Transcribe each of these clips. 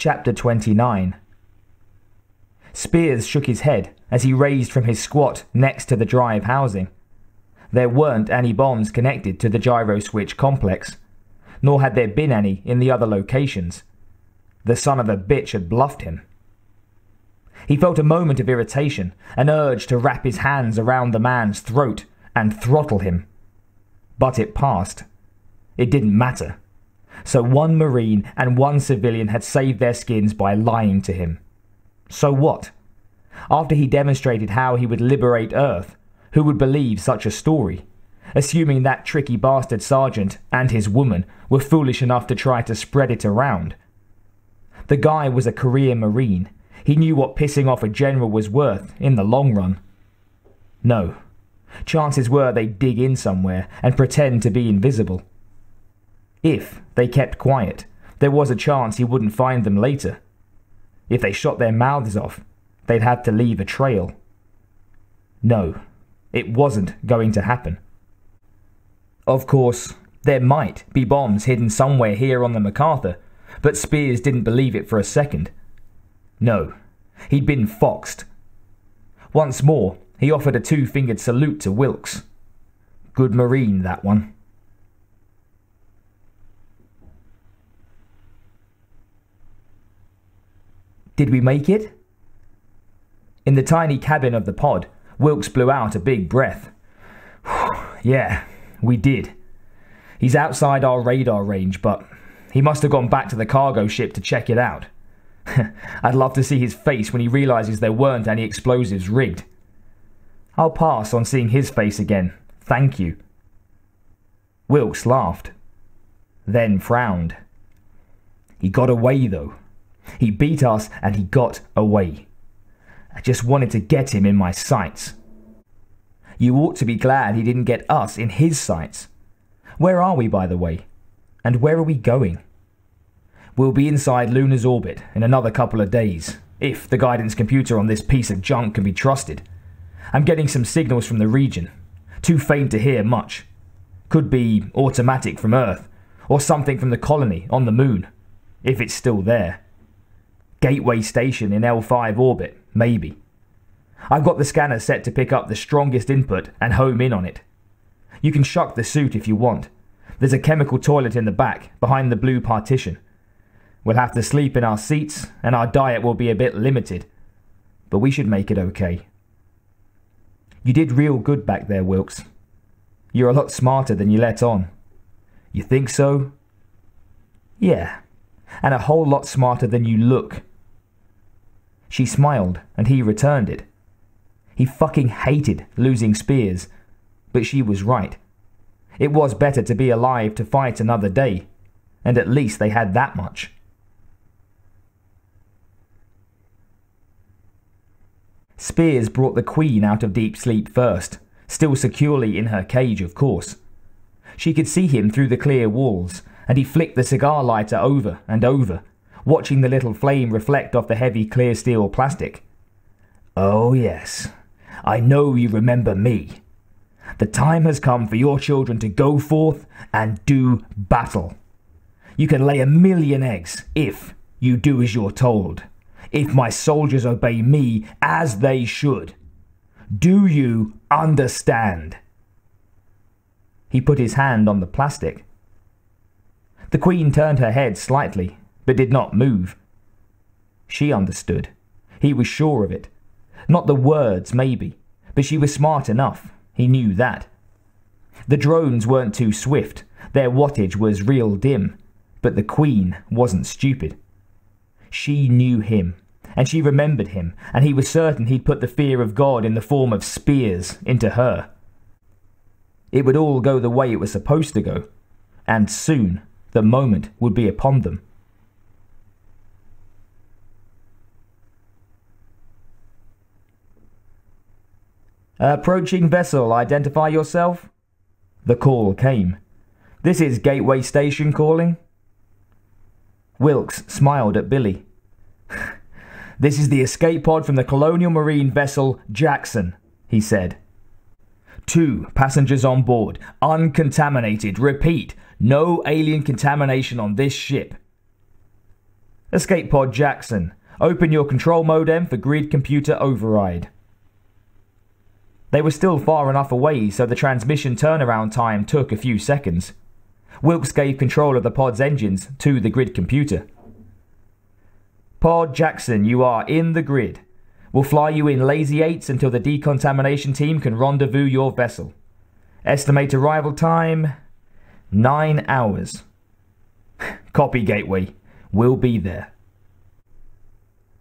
Chapter 29. Spears shook his head as he raised from his squat next to the drive housing. There weren't any bombs connected to the gyro switch complex, nor had there been any in the other locations. The son of a bitch had bluffed him. He felt a moment of irritation, an urge to wrap his hands around the man's throat and throttle him. But it passed. It didn't matter. So one Marine and one civilian had saved their skins by lying to him. So what? After he demonstrated how he would liberate Earth, who would believe such a story, assuming that tricky bastard sergeant and his woman were foolish enough to try to spread it around? The guy was a career Marine. He knew what pissing off a general was worth in the long run. No. Chances were they'd dig in somewhere and pretend to be invisible. If they kept quiet, there was a chance he wouldn't find them later. If they shot their mouths off, they'd had to leave a trail. No, it wasn't going to happen. Of course, there might be bombs hidden somewhere here on the MacArthur, but Spears didn't believe it for a second. No, he'd been foxed. Once more, he offered a two-fingered salute to Wilks. Good Marine, that one. Did we make it? In the tiny cabin of the pod, Wilks blew out a big breath. Yeah, we did. He's outside our radar range, but he must have gone back to the cargo ship to check it out. I'd love to see his face when he realizes there weren't any explosives rigged. I'll pass on seeing his face again. Thank you. Wilks laughed, then frowned. He got away, though. He beat us and he got away. I just wanted to get him in my sights. You ought to be glad he didn't get us in his sights. Where are we, by the way? And where are we going? We'll be inside Luna's orbit in another couple of days, if the guidance computer on this piece of junk can be trusted. I'm getting some signals from the region. Too faint to hear much. Could be automatic from Earth, or something from the colony on the moon, if it's still there. Gateway Station in L5 orbit, maybe. I've got the scanner set to pick up the strongest input and home in on it. You can shuck the suit if you want. There's a chemical toilet in the back, behind the blue partition. We'll have to sleep in our seats, and our diet will be a bit limited. But we should make it okay. You did real good back there, Wilks. You're a lot smarter than you let on. You think so? Yeah. And a whole lot smarter than you look. She smiled, and he returned it. He fucking hated losing Spears, but she was right. It was better to be alive to fight another day, and at least they had that much. Spears brought the Queen out of deep sleep first, still securely in her cage, of course. She could see him through the clear walls, and he flicked the cigar lighter over and over, watching the little flame reflect off the heavy clear steel plastic. Oh yes, I know you remember me. The time has come for your children to go forth and do battle. You can lay 1,000,000 eggs if you do as you're told, if my soldiers obey me as they should. Do you understand? He put his hand on the plastic. The Queen turned her head slightly, but did not move. She understood. He was sure of it. Not the words, maybe, but she was smart enough. He knew that. The drones weren't too swift. Their wattage was real dim, but the Queen wasn't stupid. She knew him, and she remembered him, and he was certain he'd put the fear of God in the form of spears into her. It would all go the way it was supposed to go, and soon the moment would be upon them. Approaching vessel, identify yourself. The call came. This is Gateway Station calling. Wilks smiled at Billy. This is the escape pod from the Colonial Marine vessel Jackson, he said. 2 passengers on board, uncontaminated, repeat, no alien contamination on this ship. Escape pod Jackson, open your control modem for grid computer override. They were still far enough away so the transmission turnaround time took a few seconds. Wilks gave control of the pod's engines to the grid computer. Pod Jackson, you are in the grid. We'll fly you in Lazy 8s until the decontamination team can rendezvous your vessel. Estimate arrival time... 9 hours. Copy, Gateway. We'll be there.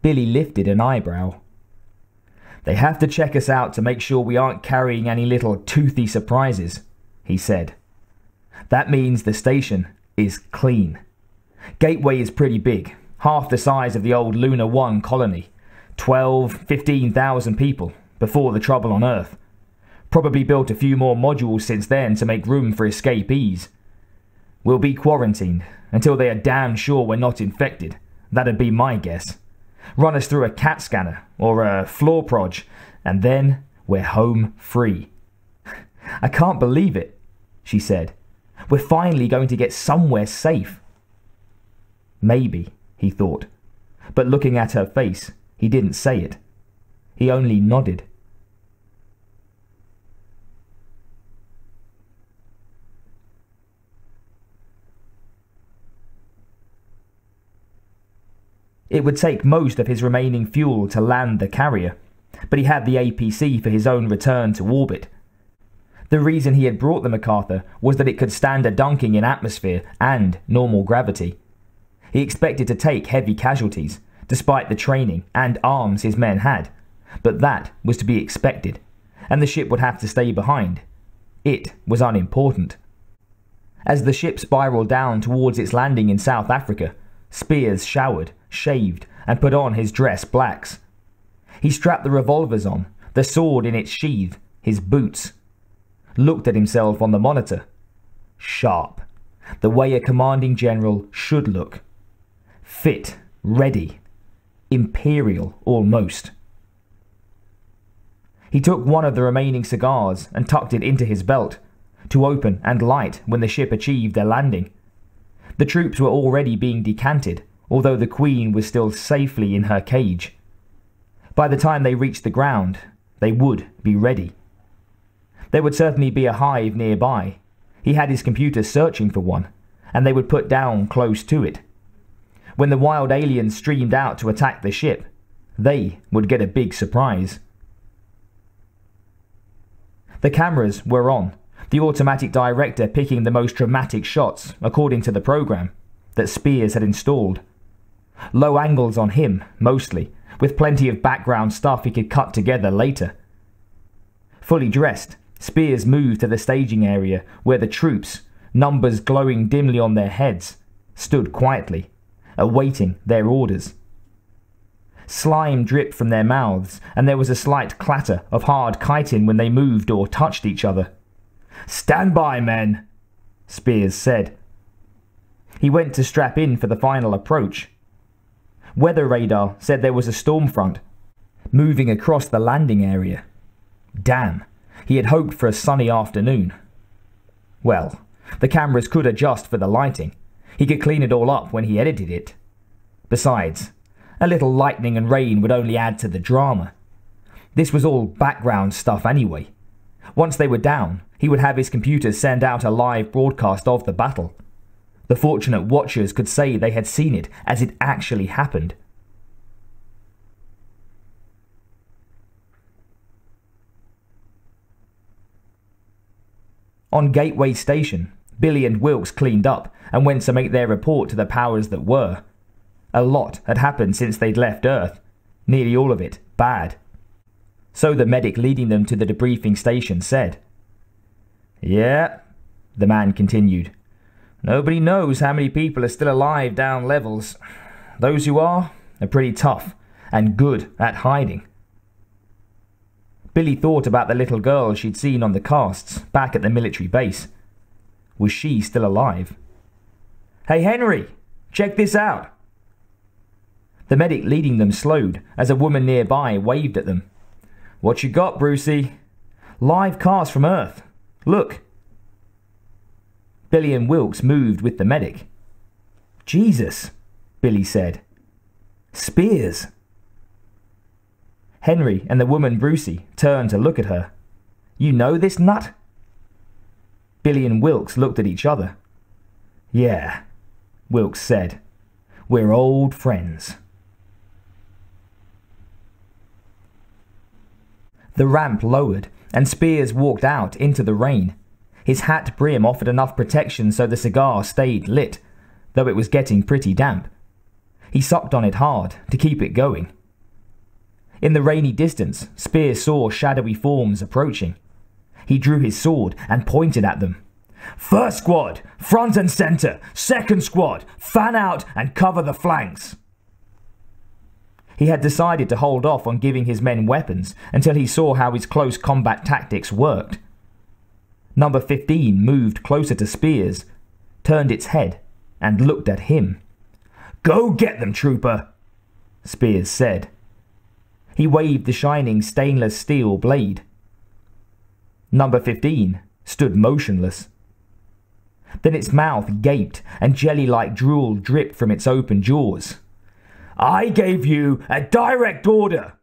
Billy lifted an eyebrow. They have to check us out to make sure we aren't carrying any little toothy surprises, he said. That means the station is clean. Gateway is pretty big, half the size of the old Luna 1 colony. 15,000 people before the trouble on Earth. Probably built a few more modules since then to make room for escapees. We'll be quarantined until they are damn sure we're not infected. That'd be my guess. Run us through a CAT scanner or a floor proj, and then we're home free. I can't believe it, she said. We're finally going to get somewhere safe. Maybe, he thought, but looking at her face, he didn't say it. He only nodded. It would take most of his remaining fuel to land the carrier, but he had the APC for his own return to orbit. The reason he had brought the MacArthur was that it could stand a dunking in atmosphere and normal gravity. He expected to take heavy casualties, despite the training and arms his men had, but that was to be expected, and the ship would have to stay behind. It was unimportant. As the ship spiraled down towards its landing in South Africa, Spears showered, shaved, and put on his dress blacks. He strapped the revolvers on, the sword in its sheath, his boots. Looked at himself on the monitor. Sharp. The way a commanding general should look. Fit, ready. Imperial, almost. He took one of the remaining cigars and tucked it into his belt, to open and light when the ship achieved their landing. The troops were already being decanted, although the Queen was still safely in her cage. By the time they reached the ground, they would be ready. There would certainly be a hive nearby. He had his computer searching for one, and they would put down close to it. When the wild aliens streamed out to attack the ship, they would get a big surprise. The cameras were on, the automatic director picking the most dramatic shots according to the program that Spears had installed. Low angles on him, mostly, with plenty of background stuff he could cut together later. Fully dressed, Spears moved to the staging area where the troops, numbers glowing dimly on their heads, stood quietly, awaiting their orders. Slime dripped from their mouths, and there was a slight clatter of hard chitin when they moved or touched each other. "Stand by, men," Spears said. He went to strap in for the final approach. Weather radar said there was a storm front moving across the landing area. Damn, he had hoped for a sunny afternoon. Well, the cameras could adjust for the lighting. He could clean it all up when he edited it. Besides, a little lightning and rain would only add to the drama. This was all background stuff anyway. Once they were down, he would have his computer send out a live broadcast of the battle. The fortunate watchers could say they had seen it as it actually happened. On Gateway Station, Billy and Wilks cleaned up and went to make their report to the powers that were. A lot had happened since they'd left Earth, nearly all of it bad. So the medic leading them to the debriefing station said. "Yeah," the man continued. "Nobody knows how many people are still alive down levels. Those who are pretty tough and good at hiding." Billy thought about the little girl she'd seen on the casts back at the military base. Was she still alive? "Hey Henry, check this out." The medic leading them slowed as a woman nearby waved at them. "What you got, Brucey?" "Live cast from Earth. Look." Billy and Wilks moved with the medic. "Jesus," Billy said. Spears! Henry and the woman Brucey turned to look at her. You know this nut? Billy and Wilks looked at each other. Yeah, Wilks said. We're old friends. The ramp lowered, and Spears walked out into the rain. His hat brim offered enough protection so the cigar stayed lit, though it was getting pretty damp. He sucked on it hard to keep it going. In the rainy distance, Spears saw shadowy forms approaching. He drew his sword and pointed at them. First squad, front and center. Second squad, fan out and cover the flanks. He had decided to hold off on giving his men weapons until he saw how his close combat tactics worked. Number 15 moved closer to Spears, turned its head, and looked at him. Go get them, trooper, Spears said. He waved the shining stainless steel blade. Number 15 stood motionless. Then its mouth gaped and jelly-like drool dripped from its open jaws. I gave you a direct order,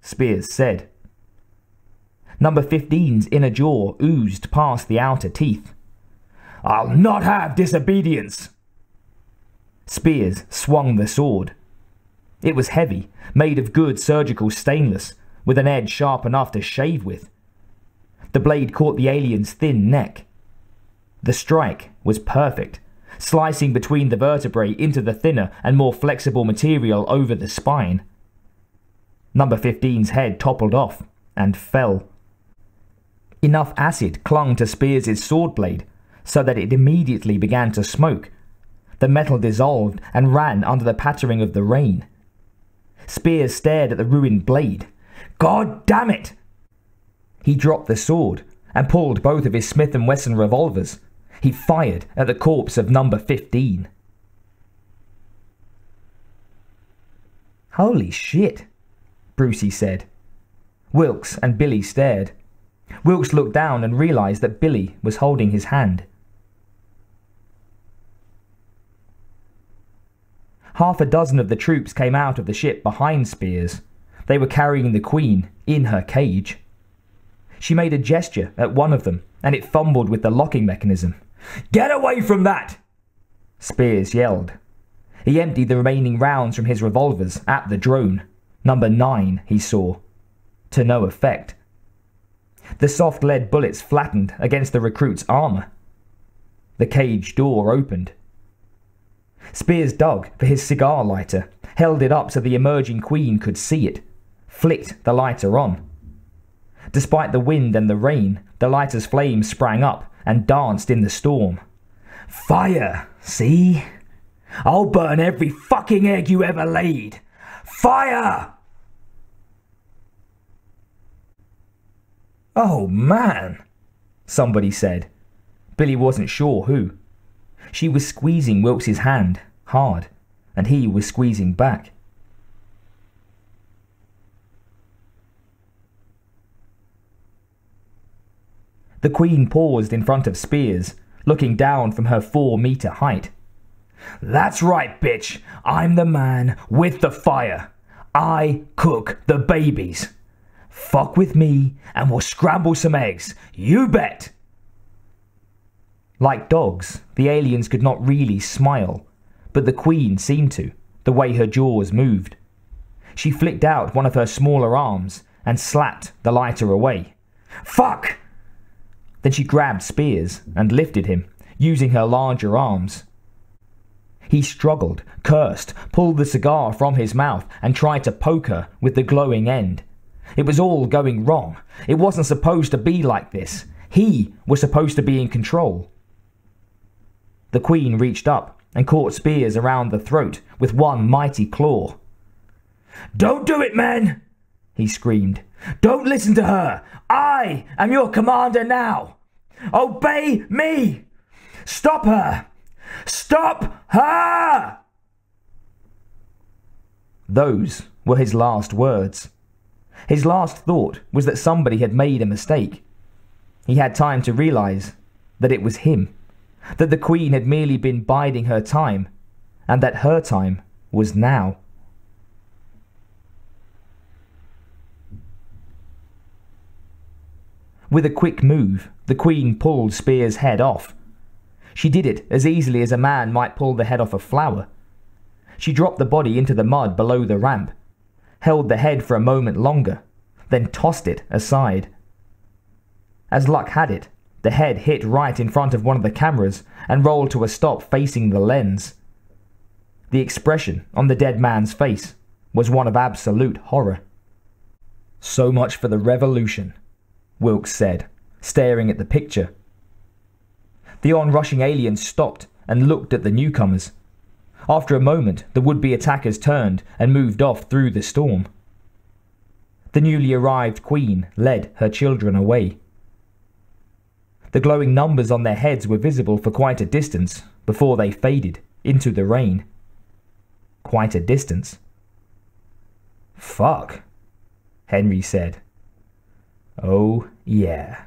Spears said. Number 15's inner jaw oozed past the outer teeth. I'll not have disobedience. Spears swung the sword. It was heavy, made of good surgical stainless, with an edge sharp enough to shave with. The blade caught the alien's thin neck. The strike was perfect, slicing between the vertebrae into the thinner and more flexible material over the spine. Number 15's head toppled off and fell. Enough acid clung to Spears' sword blade so that it immediately began to smoke. The metal dissolved and ran under the pattering of the rain. Spears stared at the ruined blade. God damn it! He dropped the sword and pulled both of his Smith & Wesson revolvers. He fired at the corpse of number 15. Holy shit, Brucey said. Wilks and Billy stared. Wilks looked down and realized that Billy was holding his hand. Half a dozen of the troops came out of the ship behind Spears. They were carrying the Queen in her cage. She made a gesture at one of them, and it fumbled with the locking mechanism. Get away from that! Spears yelled. He emptied the remaining rounds from his revolvers at the drone. Number 9, he saw. To no effect. The soft lead bullets flattened against the recruit's armor. The cage door opened. Spears dug for his cigar lighter, held it up so the emerging Queen could see it, flicked the lighter on. Despite the wind and the rain, the lighter's flame sprang up and danced in the storm. Fire, see? I'll burn every fucking egg you ever laid. Fire! Oh, man, somebody said. Billy wasn't sure who. She was squeezing Wilkes' hand hard, and he was squeezing back. The Queen paused in front of Spears, looking down from her 4-meter height. That's right, bitch. I'm the man with the fire. I cook the babies. Fuck with me, and we'll scramble some eggs. You bet. Like dogs, the aliens could not really smile, but the Queen seemed to, the way her jaws moved. She flicked out one of her smaller arms and slapped the lighter away. Fuck! Then she grabbed Spears and lifted him, using her larger arms. He struggled, cursed, pulled the cigar from his mouth and tried to poke her with the glowing end. It was all going wrong. It wasn't supposed to be like this. He was supposed to be in control. The Queen reached up and caught Spears around the throat with one mighty claw. Don't do it, men! He screamed. Don't listen to her! I am your commander now! Obey me! Stop her! Stop her! Those were his last words. His last thought was that somebody had made a mistake. He had time to realize that it was him. That the Queen had merely been biding her time, and that her time was now. With a quick move, the Queen pulled Spear's head off. She did it as easily as a man might pull the head off a flower. She dropped the body into the mud below the ramp, held the head for a moment longer, then tossed it aside. As luck had it, the head hit right in front of one of the cameras and rolled to a stop facing the lens. The expression on the dead man's face was one of absolute horror. "So much for the revolution," Wilks said, staring at the picture. The onrushing aliens stopped and looked at the newcomers. After a moment, the would-be attackers turned and moved off through the storm. The newly arrived Queen led her children away. The glowing numbers on their heads were visible for quite a distance before they faded into the rain. Quite a distance. "Fuck," Henry said. "Oh, yeah."